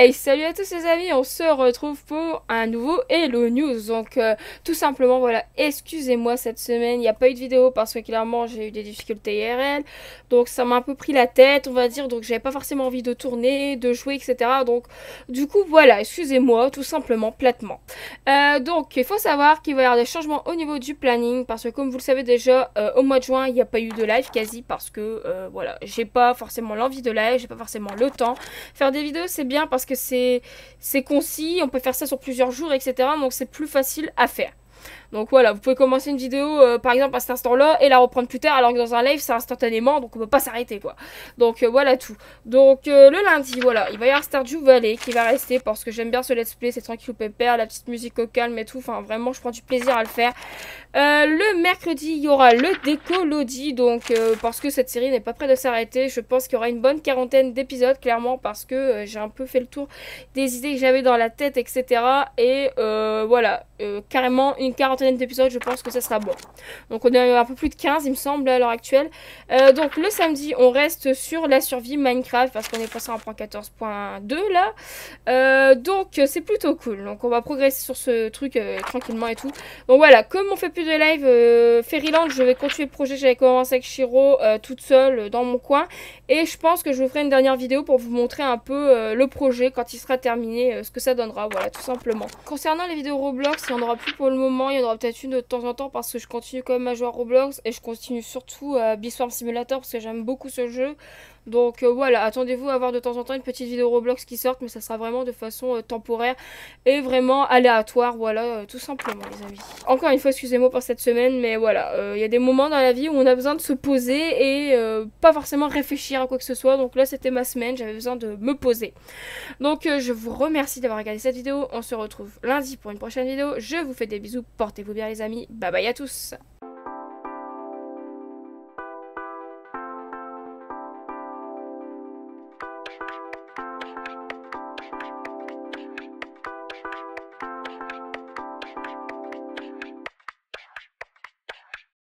Hey, salut à tous les amis, on se retrouve pour un nouveau Hello News. Donc tout simplement voilà, excusez-moi, cette semaine il n'y a pas eu de vidéo parce que clairement j'ai eu des difficultés IRL. Donc ça m'a un peu pris la tête, on va dire, donc j'avais pas forcément envie de tourner, de jouer, etc. Donc du coup voilà, excusez-moi tout simplement, platement. Donc il faut savoir qu'il va y avoir des changements au niveau du planning parce que comme vous le savez déjà, au mois de juin il n'y a pas eu de live quasi parce que voilà, j'ai pas forcément l'envie de live, j'ai pas forcément le temps. Faire des vidéos c'est bien parce que c'est concis, on peut faire ça sur plusieurs jours, etc. Donc c'est plus facile à faire. Donc voilà, vous pouvez commencer une vidéo par exemple à cet instant-là et la reprendre plus tard, alors que dans un live c'est instantanément, donc on peut pas s'arrêter quoi. Donc voilà tout. Donc le lundi, voilà, il va y avoir Stardew Valley qui va rester parce que j'aime bien ce let's play, c'est tranquille pépère, la petite musique au calme et tout, enfin vraiment je prends du plaisir à le faire. Le mercredi il y aura le déco Lodi, donc parce que cette série n'est pas près de s'arrêter, je pense qu'il y aura une bonne quarantaine d'épisodes clairement parce que j'ai un peu fait le tour des idées que j'avais dans la tête, etc. Et voilà, carrément une quarantaine d'épisodes, je pense que ça sera bon. Donc on est un peu plus de 15 il me semble à l'heure actuelle. Donc le samedi on reste sur la survie Minecraft parce qu'on est passé en point 14.2 là. Donc c'est plutôt cool, donc on va progresser sur ce truc tranquillement et tout. Donc voilà, comme on fait plus de live Fairyland, je vais continuer le projet que j'avais commencé avec Shiro toute seule dans mon coin, et je pense que je vous ferai une dernière vidéo pour vous montrer un peu le projet quand il sera terminé, ce que ça donnera, voilà tout simplement. Concernant les vidéos Roblox, il n'y en aura plus pour le moment, il y en aura peut-être une de temps en temps parce que je continue quand même à jouer à Roblox et je continue surtout à Simulator parce que j'aime beaucoup ce jeu. Donc voilà, attendez-vous à avoir de temps en temps une petite vidéo Roblox qui sorte, mais ça sera vraiment de façon temporaire et vraiment aléatoire, voilà, tout simplement les amis. Encore une fois, excusez-moi pour cette semaine, mais voilà, il y a des moments dans la vie où on a besoin de se poser et pas forcément réfléchir à quoi que ce soit, donc là c'était ma semaine, j'avais besoin de me poser. Donc je vous remercie d'avoir regardé cette vidéo, on se retrouve lundi pour une prochaine vidéo, je vous fais des bisous, portez-vous bien les amis, bye bye à tous.